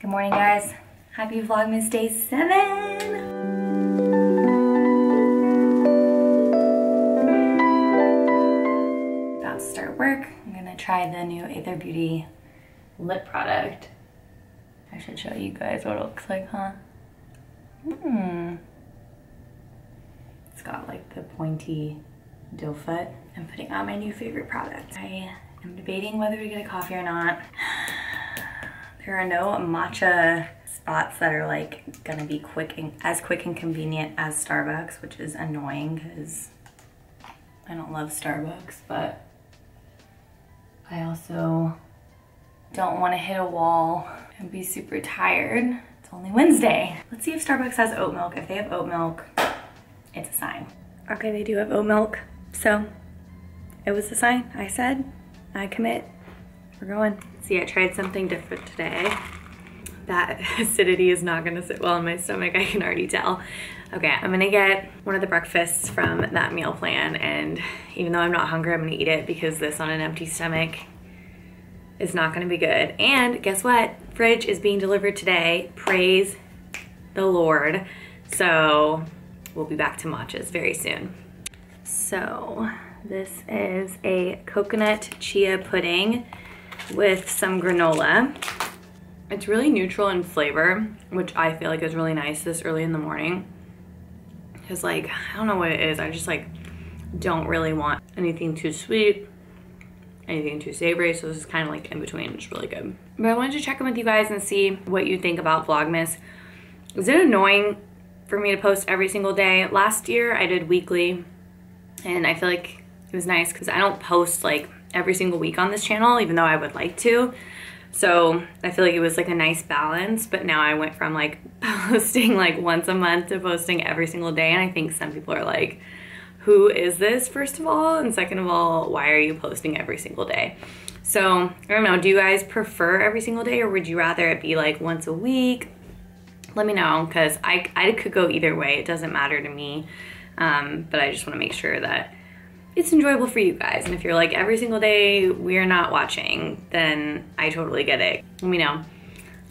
Good morning, guys. Happy Vlogmas Day 7. About to start work. I'm gonna try the new Aether Beauty lip product. I should show you guys what it looks like, huh? It's got like the pointy doe foot. I'm putting on my new favorite product. I am debating whether to get a coffee or not. There are no matcha spots that are like gonna be quick and convenient as Starbucks, which is annoying because I don't love Starbucks, but I also don't want to hit a wall and be super tired. It's only Wednesday. Let's see if Starbucks has oat milk. If they have oat milk, it's a sign. Okay, they do have oat milk, so it was a sign. I said, I commit. We're going. See, I tried something different today. That acidity is not gonna sit well in my stomach, I can already tell. Okay, I'm gonna get one of the breakfasts from that meal plan, and even though I'm not hungry, I'm gonna eat it because this on an empty stomach is not gonna be good. And guess what? Fridge is being delivered today. Praise the Lord. So we'll be back to matchas very soon. So this is a coconut chia pudding with some granola. It's really neutral in flavor, which I feel like is really nice this early in the morning. Cause like, I don't know what it is. I just like don't really want anything too sweet, anything too savory. So this is kind of like in between, it's really good. But I wanted to check in with you guys and see what you think about Vlogmas. Is it annoying for me to post every single day? Last year I did weekly and I feel like it was nice cause I don't post like every single week on this channel, even though I would like to. So I feel like it was like a nice balance, but now I went from like posting like once a month to posting every single day. And I think some people are like, who is this, first of all? And second of all, why are you posting every single day? So I don't know, do you guys prefer every single day or would you rather it be like once a week? Let me know, cause I could go either way. It doesn't matter to me, but I just wanna make sure that it's enjoyable for you guys. And if you're like, every single day we're not watching, then I totally get it. Let me know.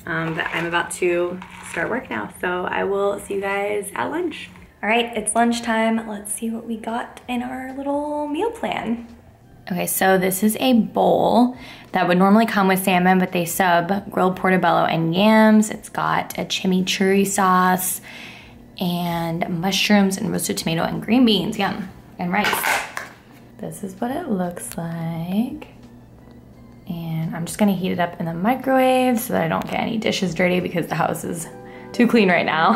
But I'm about to start work now, so I will see you guys at lunch. All right, it's lunchtime. Let's see what we got in our little meal plan. Okay, so this is a bowl that would normally come with salmon, but they sub grilled portobello and yams. It's got a chimichurri sauce and mushrooms and roasted tomato and green beans, yum, and rice. This is what it looks like. And I'm just gonna heat it up in the microwave so that I don't get any dishes dirty because the house is too clean right now.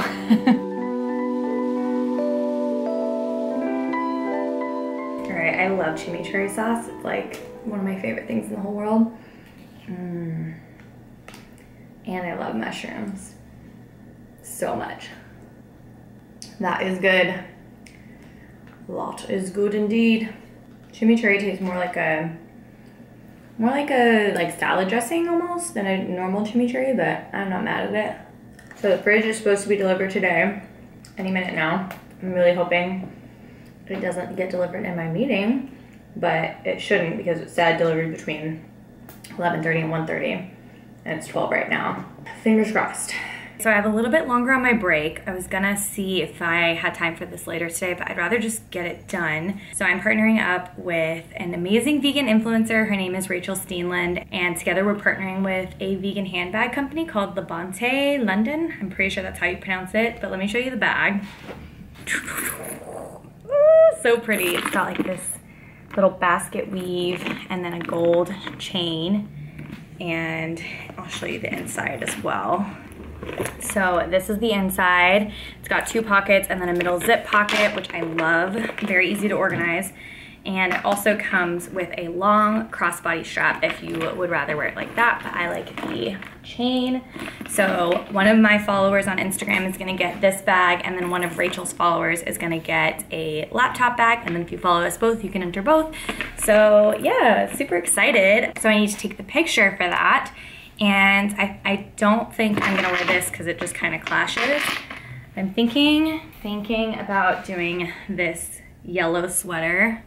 All right, I love chimichurri sauce. It's like one of my favorite things in the whole world. And I love mushrooms so much. That is good. Lot is good indeed. Chimichurri tastes more like salad dressing almost than a normal chimichurri, but I'm not mad at it. So the fridge is supposed to be delivered today, any minute now. I'm really hoping it doesn't get delivered in my meeting, but it shouldn't because it said delivered between 11:30 and 1:30, and it's 12 right now. Fingers crossed. So I have a little bit longer on my break. I was gonna see if I had time for this later today, but I'd rather just get it done. So I'm partnering up with an amazing vegan influencer. Her name is Rachel Steenland, and together we're partnering with a vegan handbag company called LaBante London. I'm pretty sure that's how you pronounce it, but let me show you the bag. Ooh, so pretty. It's got like this little basket weave and then a gold chain. And I'll show you the inside as well. So this is the inside. It's got two pockets and then a middle zip pocket, which I love, very easy to organize. And it also comes with a long crossbody strap if you would rather wear it like that, but I like the chain. So one of my followers on Instagram is gonna get this bag, and then one of Rachel's followers is gonna get a laptop bag, and then if you follow us both, you can enter both. So yeah, super excited. So I need to take the picture for that. And I don't think I'm gonna wear this because it just kind of clashes. I'm thinking about doing this yellow sweater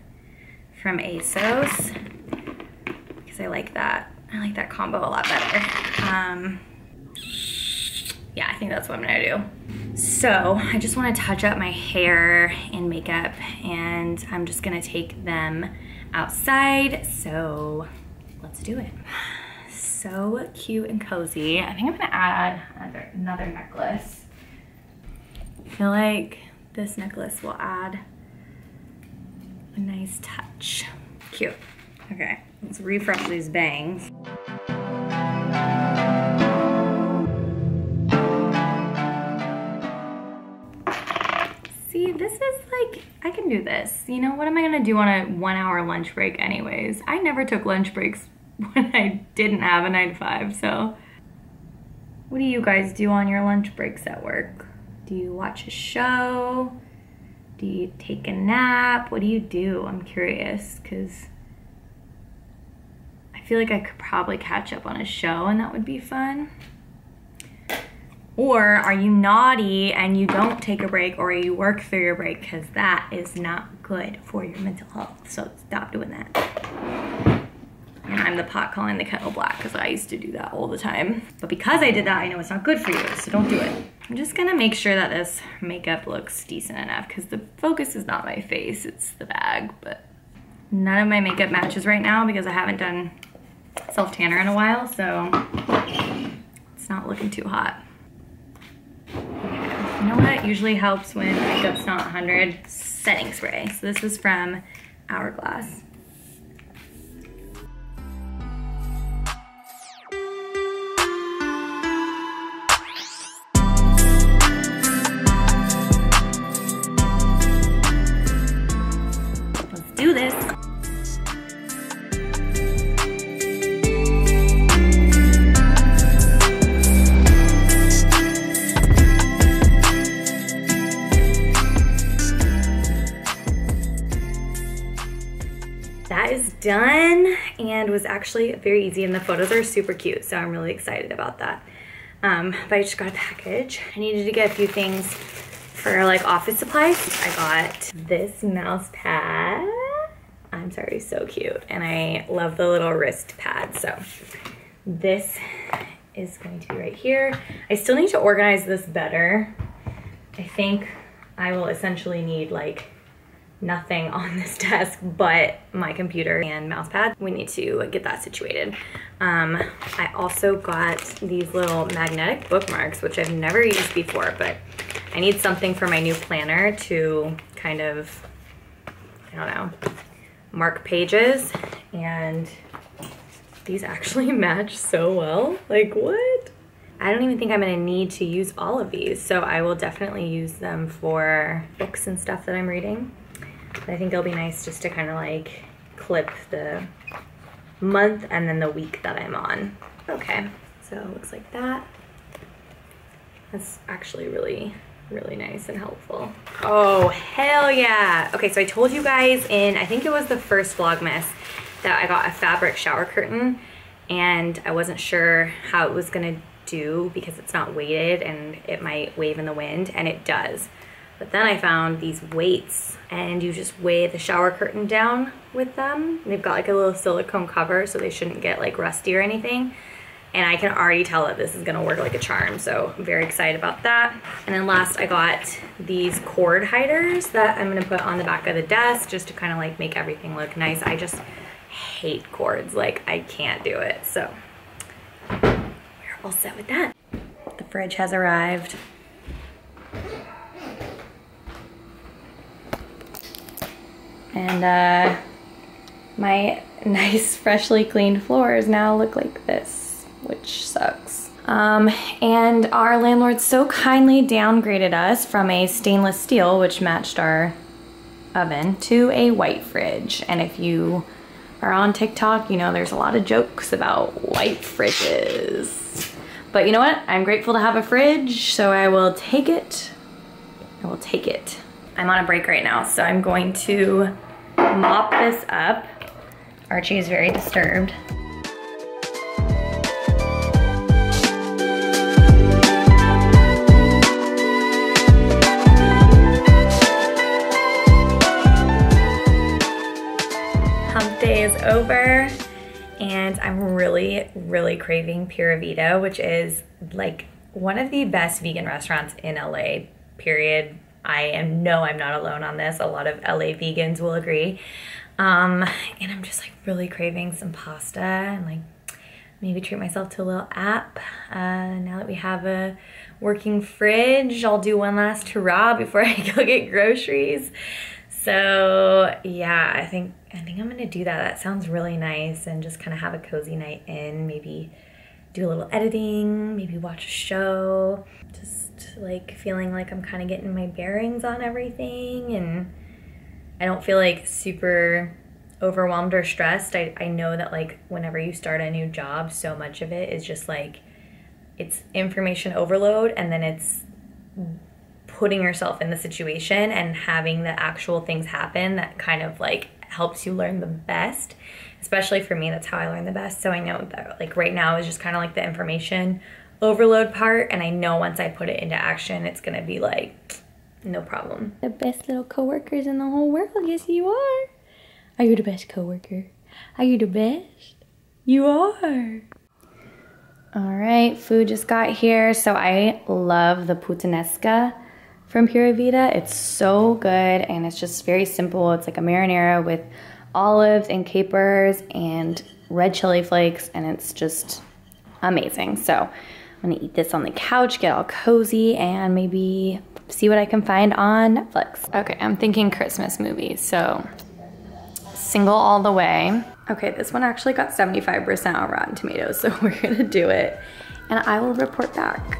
from ASOS because I like that combo a lot better. yeah, I think that's what I'm gonna do. So I just wanna touch up my hair and makeup, and I'm just gonna take them outside, so let's do it. So cute and cozy. I think I'm gonna add another necklace. I feel like this necklace will add a nice touch. Cute. Okay, let's refresh these bangs. See, this is like, I can do this. You know, what am I gonna do on a 1 hour lunch break anyways? I never took lunch breaks when I didn't have a 9 to 5, so. What do you guys do on your lunch breaks at work? Do you watch a show? Do you take a nap? What do you do? I'm curious, because I feel like I could probably catch up on a show and that would be fun. Or are you naughty and you don't take a break, or you work through your break? Because that is not good for your mental health, so stop doing that. And I'm the pot calling the kettle black, because I used to do that all the time. But because I did that, I know it's not good for you, so don't do it. I'm just gonna make sure that this makeup looks decent enough, because the focus is not my face, it's the bag. But none of my makeup matches right now because I haven't done self-tanner in a while, so it's not looking too hot. Okay. You know what usually helps when makeup's not 100? Setting spray. So this is from Hourglass. Done, and was actually very easy, and the photos are super cute, so I'm really excited about that. But I just got a package. I needed to get a few things for like office supplies. I got this mouse pad. I'm sorry, so cute, and I love the little wrist pad. So this is going to be right here. I still need to organize this better. I think I will essentially need like nothing on this desk but my computer and mouse pad. We need to get that situated. I also got these little magnetic bookmarks, which I've never used before, but I need something for my new planner to kind of, I don't know, mark pages, and these actually match so well. Like, what? I don't even think I'm gonna need to use all of these, so I will definitely use them for books and stuff that I'm reading. I think it'll be nice just to kind of like clip the month and then the week that I'm on. Okay, so it looks like that. That's actually really, really nice and helpful. Oh, hell yeah. Okay, so I told you guys in, I think it was the first Vlogmas, that I got a fabric shower curtain, and I wasn't sure how it was gonna do because it's not weighted and it might wave in the wind, and it does. But then I found these weights, and you just weigh the shower curtain down with them. They've got like a little silicone cover, so they shouldn't get like rusty or anything. And I can already tell that this is gonna work like a charm, so I'm very excited about that. And then last, I got these cord hiders that I'm gonna put on the back of the desk just to kind of like make everything look nice. I just hate cords, like I can't do it. So we're all set with that. The fridge has arrived. And my nice freshly cleaned floors now look like this, which sucks. And our landlord so kindly downgraded us from a stainless steel, which matched our oven, to a white fridge. And if you are on TikTok, you know there's a lot of jokes about white fridges. But you know what? I'm grateful to have a fridge, so I will take it. I will take it. I'm on a break right now, so I'm going to mop this up. Archie is very disturbed. Hump day is over, and I'm really, really craving Pura Vida, which is like one of the best vegan restaurants in LA, period. I'm not alone on this. A lot of LA vegans will agree. And I'm just like really craving some pasta and like maybe treat myself to a little app. Now that we have a working fridge, I'll do one last hurrah before I go get groceries. So yeah, I think I'm gonna do that. That sounds really nice, and just kind of have a cozy night in, maybe do a little editing, maybe watch a show. Just like feeling like I'm kind of getting my bearings on everything, and I don't feel like super overwhelmed or stressed. I know that like whenever you start a new job, so much of it is just like, it's information overload, and then it's putting yourself in the situation and having the actual things happen that kind of like helps you learn the best. Especially for me, that's how I learn the best. So I know that like right now is just kind of like the information overload part, and I know once I put it into action, it's gonna be like no problem. The best little coworkers in the whole world. Yes, you are. Are you the best coworker? Are you the best? You are. All right, food just got here. So I love the puttanesca from Pura Vida. It's so good, and it's just very simple. It's like a marinara with olives and capers and red chili flakes, and it's just amazing. So I'm gonna eat this on the couch, get all cozy, and maybe see what I can find on Netflix. Okay, I'm thinking Christmas movies, so Single all the way. Okay, this one actually got 75% on Rotten Tomatoes, so we're gonna do it, and I will report back.